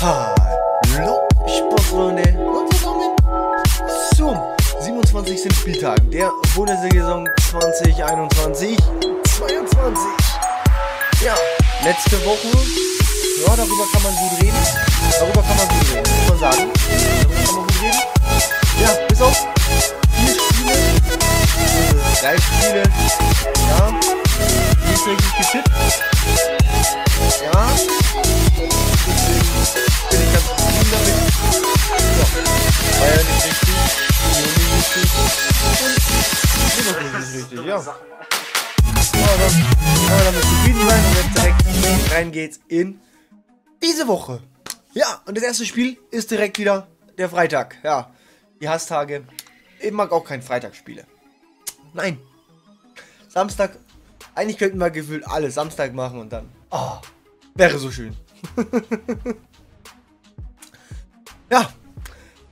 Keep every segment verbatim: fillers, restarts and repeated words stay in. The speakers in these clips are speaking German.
Hallo Sportfreunde und willkommen zum siebenundzwanzigsten Spieltag der Bundesliga-Saison zwanzig einundzwanzig zweiundzwanzig. Ja, letzte Woche, ja, darüber kann man gut reden, darüber kann man gut reden, muss man sagen, darüber kann man gut reden. Ja, bis auf vier Spiele, äh, drei Spiele, ja, nicht richtig getippt, ja, deswegen bin ich ganz zufrieden damit. Ja, Bayern nicht richtig, Union nicht richtig und Leverkusen nicht richtig, ja. Aber damit zufrieden sein und jetzt direkt rein geht's in diese Woche. Ja, und das erste Spiel ist direkt wieder der Freitag, ja. Die Hasstage. Ich mag auch kein Freitagsspiele. Nein. Samstag. Eigentlich könnten wir gefühlt alle Samstag machen und dann. Oh, wäre so schön. Ja.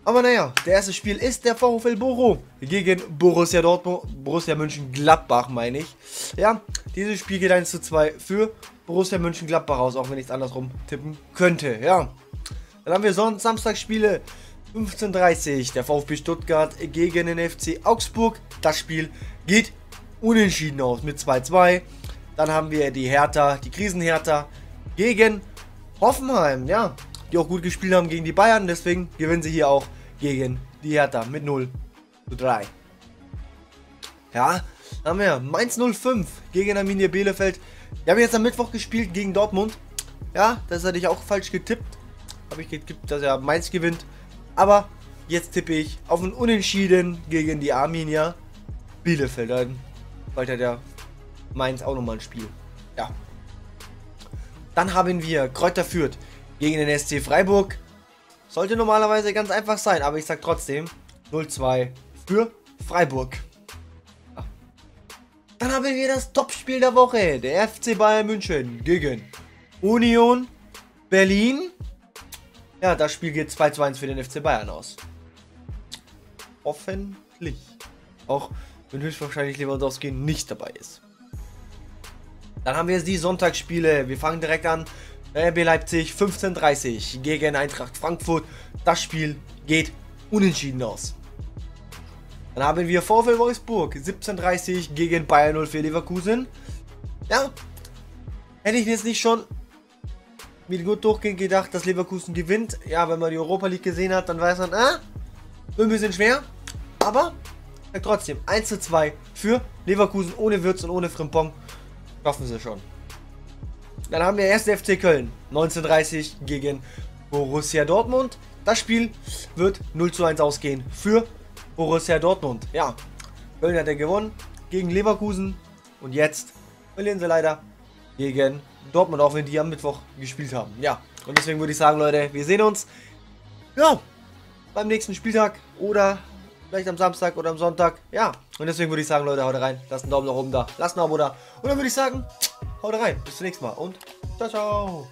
Aber naja, der erste Spiel ist der VfL Bochum gegen Borussia Dortmund. Borussia Mönchengladbach meine ich. Ja, dieses Spiel geht eins zu zwei für Borussia Mönchengladbach aus, auch wenn ich es andersrum tippen könnte. Ja. Dann haben wir sonst Samstagsspiele. fünfzehn Uhr dreißig, der VfB Stuttgart gegen den F C Augsburg. Das Spiel geht unentschieden aus mit zwei zu zwei. Dann haben wir die Hertha, die Krisenhertha gegen Hoffenheim, ja, die auch gut gespielt haben gegen die Bayern. Deswegen gewinnen sie hier auch gegen die Hertha mit null zu drei. Ja, dann haben wir Mainz null fünf gegen Arminia Bielefeld. Die haben jetzt am Mittwoch gespielt gegen Dortmund. Ja, das hatte ich auch falsch getippt. Habe ich getippt, dass er Mainz gewinnt. Aber jetzt tippe ich auf ein Unentschieden gegen die Arminia Bielefeld. Dann weiter der Mainz auch nochmal ein Spiel. Ja. Dann haben wir Kräuter Fürth gegen den S C Freiburg. Sollte normalerweise ganz einfach sein, aber ich sag trotzdem null zu zwei für Freiburg. Ja. Dann haben wir das Topspiel der Woche. Der F C Bayern München gegen Union Berlin. Ja, das Spiel geht zwei zu eins für den F C Bayern aus. Hoffentlich. Auch wenn höchstwahrscheinlich Lewandowski nicht dabei ist. Dann haben wir jetzt die Sonntagsspiele. Wir fangen direkt an. R B Leipzig fünfzehn Uhr dreißig gegen Eintracht Frankfurt. Das Spiel geht unentschieden aus. Dann haben wir VfL Wolfsburg siebzehn Uhr dreißig gegen Bayer null vier Leverkusen. Ja, hätte ich jetzt nicht schon mit gut durchgehend gedacht, dass Leverkusen gewinnt. Ja, wenn man die Europa League gesehen hat, dann weiß man, ah, ein bisschen schwer. Aber ja, trotzdem, eins zu zwei für Leverkusen ohne Wirtz und ohne Frimpong. Schaffen sie schon. Dann haben wir ersten F C Köln, neunzehn Uhr dreißig gegen Borussia Dortmund. Das Spiel wird null zu eins ausgehen für Borussia Dortmund. Ja, Köln hat ja gewonnen gegen Leverkusen. Und jetzt verlieren sie leider gegen Dortmund, auch wenn die am Mittwoch gespielt haben. Ja, und deswegen würde ich sagen, Leute, wir sehen uns ja beim nächsten Spieltag oder vielleicht am Samstag oder am Sonntag. Ja, und deswegen würde ich sagen, Leute, haut rein, lasst einen Daumen nach oben da, lasst ein Abo da. Und dann würde ich sagen, haut rein, bis zum nächsten Mal und ciao, ciao.